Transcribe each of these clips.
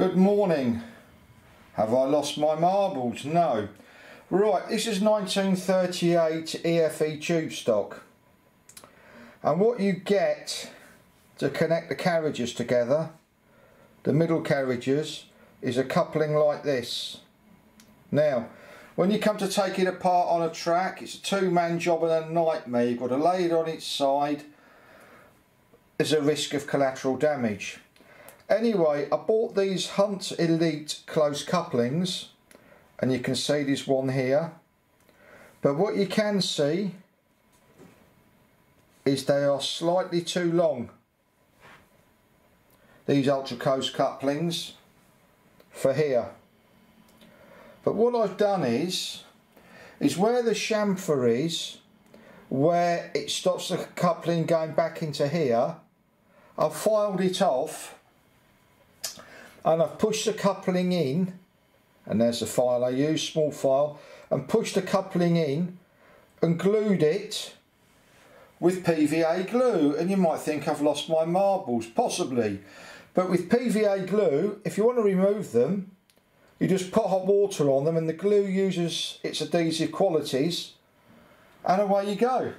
Good morning. Have I lost my marbles? No. Right, this is 1938 EFE tube stock, and what you get to connect the carriages together, the middle carriages, is a coupling like this. Now when you come to take it apart on a track, it's a two-man job and a nightmare. You've got to lay it on its side. There's a risk of collateral damage. Anyway, I bought these Hunt Elite close couplings, and you can see this one here, but what you can see is they are slightly too long, these ultra close couplings for here. But what I've done is where the chamfer is, where it stops the coupling going back into here, I've filed it off and I've pushed the coupling in, and there's the file I use, small file, and pushed the coupling in and glued it with PVA glue. And you might think I've lost my marbles, possibly, but with PVA glue, if you want to remove them, you just put hot water on them and the glue uses its adhesive qualities and away you go.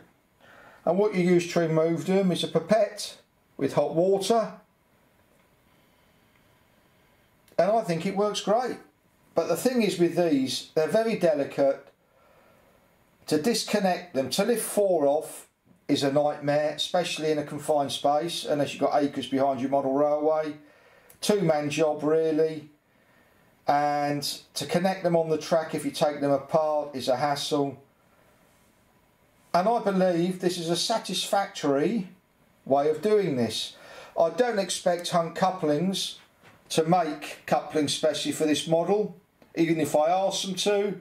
And what you use to remove them is a pipette with hot water, and I think it works great. But the thing is with these, they're very delicate. To disconnect them, to lift four off, is a nightmare, especially in a confined space, unless you've got acres behind your model railway. Two-man job really, and to connect them on the track if you take them apart is a hassle. And I believe this is a satisfactory way of doing this. I don't expect Hunt couplings to make couplings especially for this model, even if I ask them to,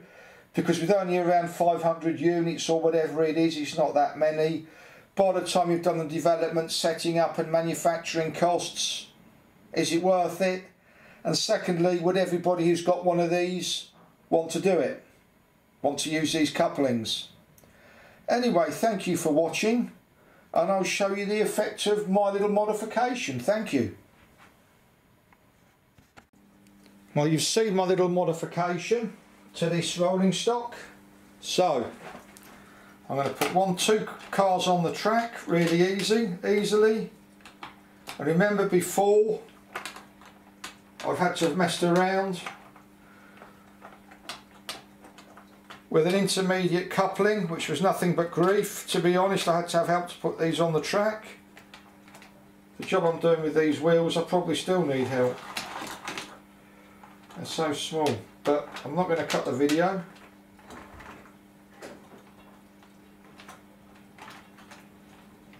because with only around 500 units or whatever it is, it's not that many. By the time you've done the development, setting up and manufacturing costs, is it worth it? And secondly, would everybody who's got one of these want to do it? Want to use these couplings? Anyway, thank you for watching, and I'll show you the effect of my little modification. Thank you. Well, you've seen my little modification to this rolling stock. So I'm going to put two cars on the track really easily. And remember, before I've had to have messed around with an intermediate coupling, which was nothing but grief, to be honest. I had to have help to put these on the track. The job I'm doing with these wheels, I probably still need help. They're so small, but I'm not going to cut the video.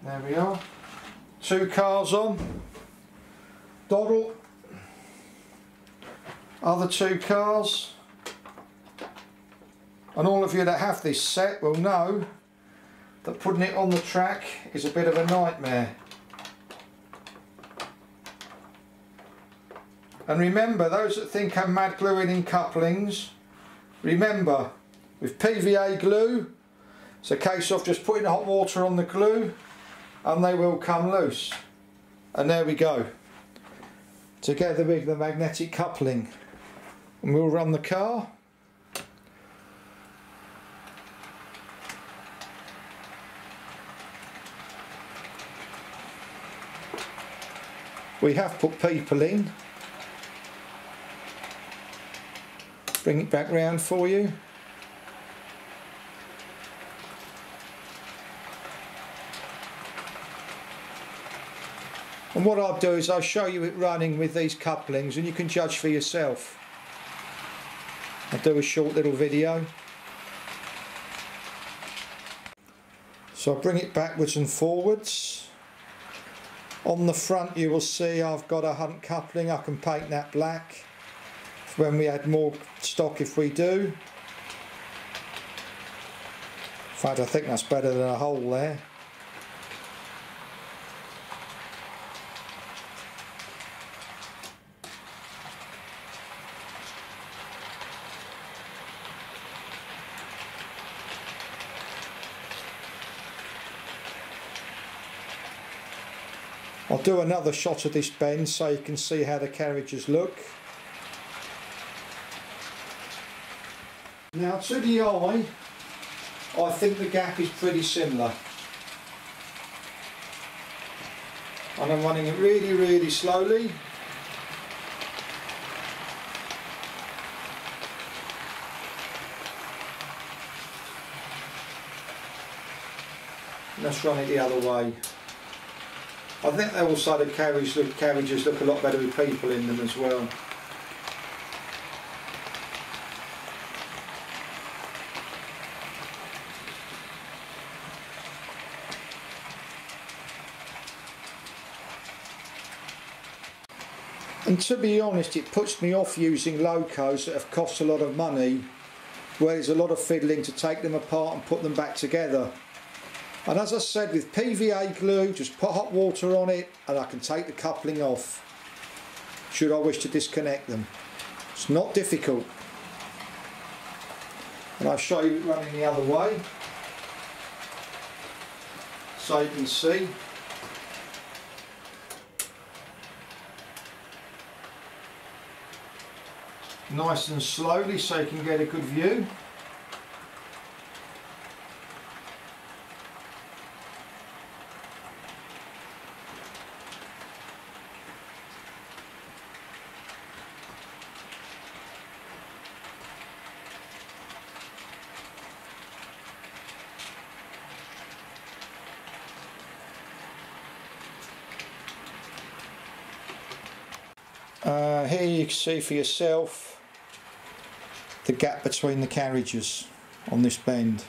There we are. Two cars on. Doddle. Other two cars. And all of you that have this set will know that putting it on the track is a bit of a nightmare. And remember, those that think I'm mad gluing in couplings, remember, with PVA glue, it's a case of just putting hot water on the glue and they will come loose. And there we go, together with the magnetic coupling. And we'll run the car. We have put people in. Bring it back round for you. And what I'll do is I'll show you it running with these couplings and you can judge for yourself. I'll do a short little video. So I'll bring it backwards and forwards. On the front you will see I've got a Hunt coupling. I can paint that black when we add more stock, if we do. In fact, I think that's better than a hole there. I'll do another shot of this bend so you can see how the carriages look. Now to the eye, I think the gap is pretty similar. And I'm running it really, really slowly. Let's run it the other way. I think they will say that carriages look a lot better with people in them as well. And to be honest, it puts me off using locos that have cost a lot of money, where there's a lot of fiddling to take them apart and put them back together. And as I said, with PVA glue, just put hot water on it and I can take the coupling off, should I wish to disconnect them. It's not difficult. And I'll show you running the other way, so you can see. Nice and slowly so you can get a good view. Here you can see for yourself the gap between the carriages on this bend.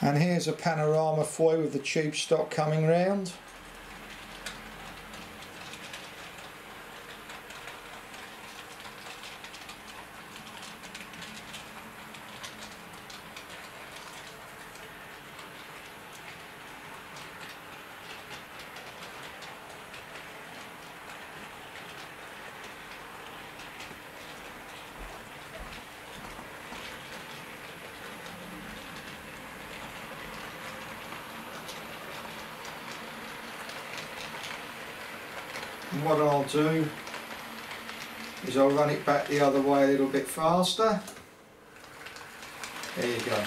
And here's a panorama foil with the tube stock coming round. And what I'll do is I'll run it back the other way a little bit faster. There you go.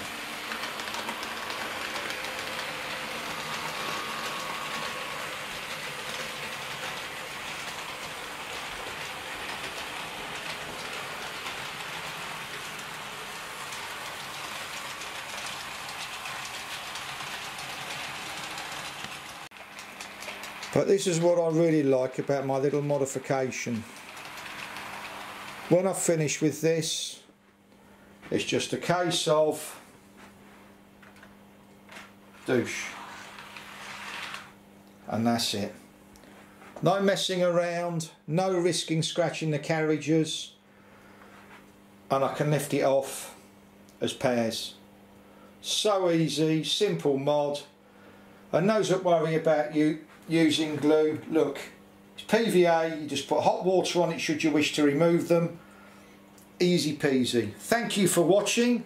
But this is what I really like about my little modification. When I finish with this, it's just a case of douche. And that's it. No messing around, no risking scratching the carriages. And I can lift it off as pairs. So easy, simple mod. And those that worry about you using glue, look, it's PVA, you just put hot water on it should you wish to remove them. Easy peasy. Thank you for watching,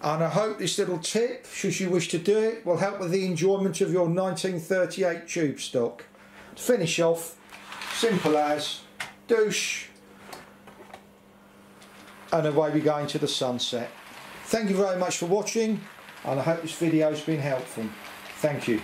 and I hope this little tip, should you wish to do it, will help with the enjoyment of your 1938 tube stock. To finish off, simple as douche, and away we go into the sunset. Thank you very much for watching, and I hope this video has been helpful. Thank you.